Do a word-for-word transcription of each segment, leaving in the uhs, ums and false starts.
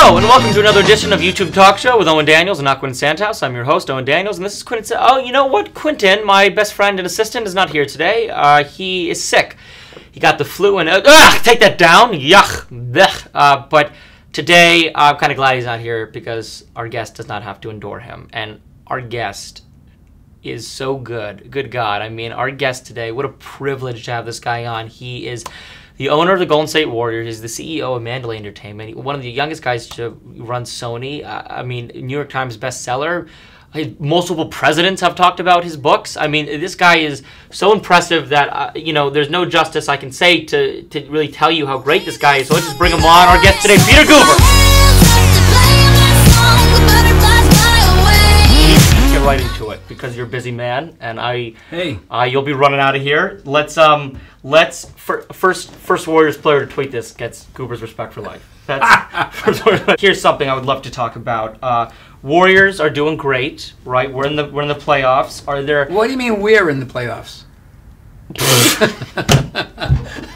Hello and welcome to another edition of YouTube Talk Show with Owen Daniels and not Quentin Santos. I'm your host, Owen Daniels, and this is Quentin Sa- Oh, you know what? Quentin, my best friend and assistant, is not here today. Uh, he is sick. He got the flu and... Uh, ugh, take that down! Yuck! Uh, but today, I'm kind of glad he's not here because our guest does not have to endure him. And our guest is so good. Good God. I mean, our guest today, what a privilege to have this guy on. He is... the owner of the Golden State Warriors, is the C E O of Mandalay Entertainment, one of the youngest guys to run Sony. Uh, I mean, New York Times bestseller. Multiple presidents have talked about his books. I mean, this guy is so impressive that, uh, you know, there's no justice I can say to, to really tell you how great this guy is. So let's just bring him on. Our guest today, Peter Guber. Get right into it because you're a busy man, and I, hey, uh, you'll be running out of here. Let's, um, let's fir first first Warriors player to tweet this gets Guber's respect for life. That's first Warriors. Here's something I would love to talk about. Uh, Warriors are doing great, right? We're in the we're in the playoffs. Are there? What do you mean we're in the playoffs?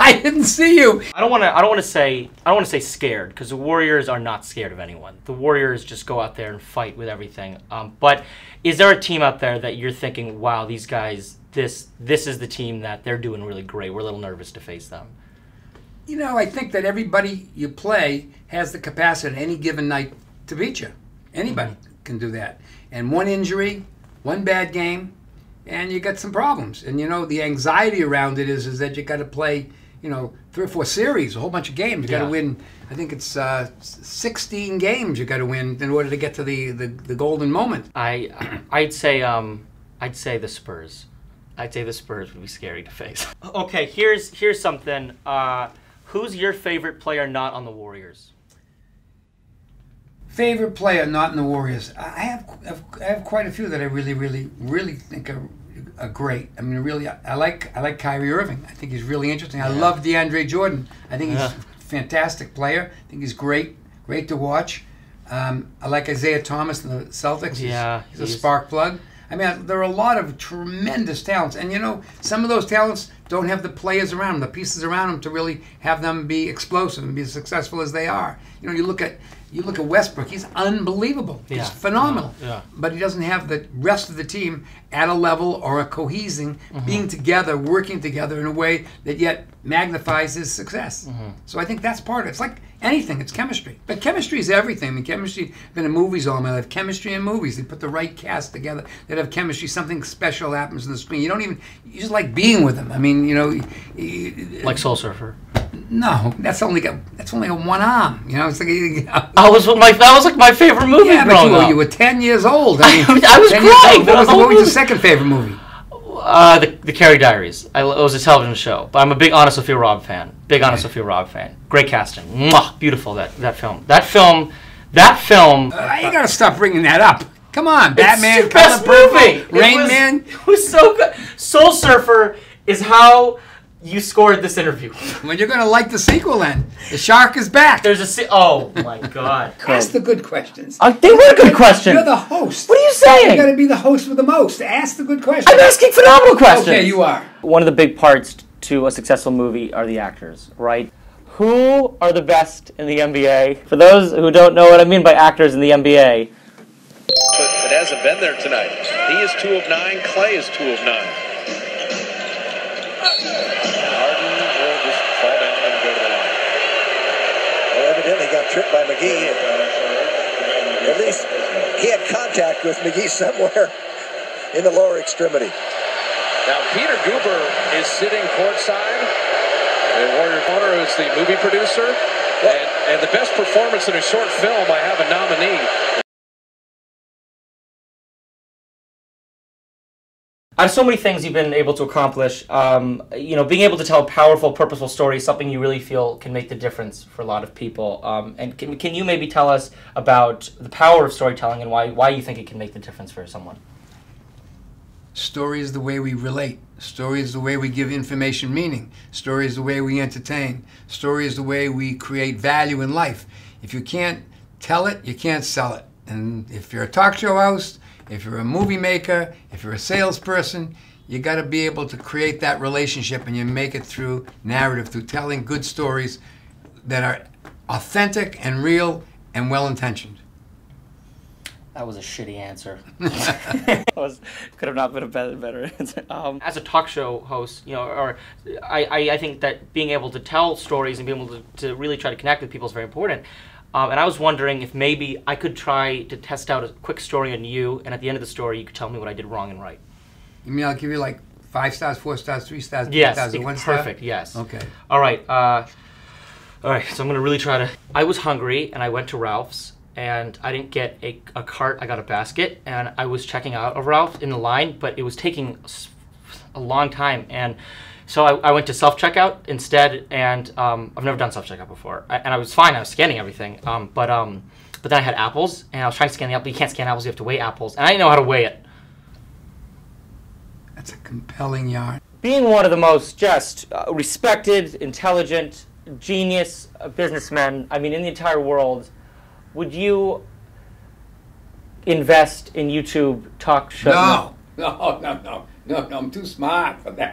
I didn't see you. I don't want to. I don't want to say. I don't want to say scared because the Warriors are not scared of anyone. The Warriors just go out there and fight with everything. Um, but is there a team out there that you're thinking, wow, these guys, this this is the team that they're doing really great. We're a little nervous to face them. You know, I think that everybody you play has the capacity on any given night to beat you. Anybody can do that. And one injury, one bad game, and you got some problems. And you know, the anxiety around it is is that you got to play, you know, three or four series, a whole bunch of games. You got to yeah. win. I think it's uh, sixteen games you got to win in order to get to the the, the golden moment. I I'd say um I'd say the Spurs. I'd say the Spurs would be scary to face. Okay, here's here's something. Uh, who's your favorite player not on the Warriors? Favorite player not in the Warriors? I have I have quite a few that I really really really think are, are great. I mean, really, I like I like Kyrie Irving. I think he's really interesting. I yeah. love DeAndre Jordan. I think he's yeah. a fantastic player. I think he's great, great to watch. Um, I like Isaiah Thomas in the Celtics. Yeah, he's, he's, he's a spark plug. I mean, there are a lot of tremendous talents, and you know, some of those talents don't have the players around them, the pieces around them to really have them be explosive and be as successful as they are. You know, you look at you look at Westbrook; he's unbelievable, yeah. he's phenomenal, yeah. but he doesn't have the rest of the team at a level or a cohesion, mm-hmm. being together, working together in a way that yet magnifies his success. Mm-hmm. So I think that's part of it. It's like anything; it's chemistry. But chemistry is everything. I mean, chemistry. I've been in movies all my life. Chemistry in movies. They put the right cast together. They have chemistry. Something special happens on the screen. You don't even. You just like being with them. I mean. You know, like Soul Surfer. No, that's only a, that's only a one arm. You know, it's like I was my that was like my favorite movie. Yeah, but you, you were ten years old. I, mean, I was crying. What was, what was your second favorite movie? Uh, the The Carrie Diaries. I, it was a television show, but I'm a big Anna Sophia Rob fan. Big Anna right. Sophia Rob fan. Great casting. Mwah, beautiful that that film. That film. That film. Uh, you gotta stop bringing that up. Come on, Batman. It's the best movie. Rain it was, Man. It was so good. Soul Surfer. Is how you scored this interview. Well, you're going to like the sequel then. The shark is back. There's a se Oh, my God. Ask the good questions. Uh, they were good questions. You're the host. What are you saying? You're going to be the host with the most. Ask the good questions. I'm asking phenomenal questions. Okay, you are. One of the big parts to a successful movie are the actors, right? Who are the best in the N B A? For those who don't know what I mean by actors in the N B A. But it hasn't been there tonight. He is two of nine. Clay is two of nine. Tripped by McGee. And at least he had contact with McGee somewhere in the lower extremity. Now Peter Guber is sitting courtside. The Warrior Corner is the movie producer. And, and the best performance in a short film, I have a nominee. Out of so many things you've been able to accomplish, um, you know, being able to tell a powerful, purposeful story is something you really feel can make the difference for a lot of people. Um, and can, can you maybe tell us about the power of storytelling and why, why you think it can make the difference for someone? Story is the way we relate. Story is the way we give information meaning. Story is the way we entertain. Story is the way we create value in life. If you can't tell it, you can't sell it. And if you're a talk show host, if you're a movie maker, if you're a salesperson, you got to be able to create that relationship, and you make it through narrative, through telling good stories that are authentic and real and well-intentioned? That was a shitty answer. I was, could have not been a better, better answer. Um, As a talk show host, you know, or I, I, I think that being able to tell stories and being able to, to really try to connect with people is very important. Um, and I was wondering if maybe I could try to test out a quick story on you, and at the end of the story, you could tell me what I did wrong and right. You mean I'll give you like five stars, four stars, three stars, yes, three stars, one star? Yes, perfect, yes. Okay. All right. Uh, all right, so I'm going to really try to... I was hungry, and I went to Ralph's. And I didn't get a, a cart, I got a basket, and I was checking out of Ralph's in the line, but it was taking a long time, and so I, I went to self-checkout instead, and um, I've never done self-checkout before, I, and I was fine, I was scanning everything, um, but um, but then I had apples, and I was trying to scan the apple, but you can't scan apples, you have to weigh apples, and I didn't know how to weigh it. That's a compelling yarn. Being one of the most just uh, respected, intelligent, genius businessmen, I mean, in the entire world, would you invest in YouTube talk show? No, no, no, no, no, no, I'm too smart for that.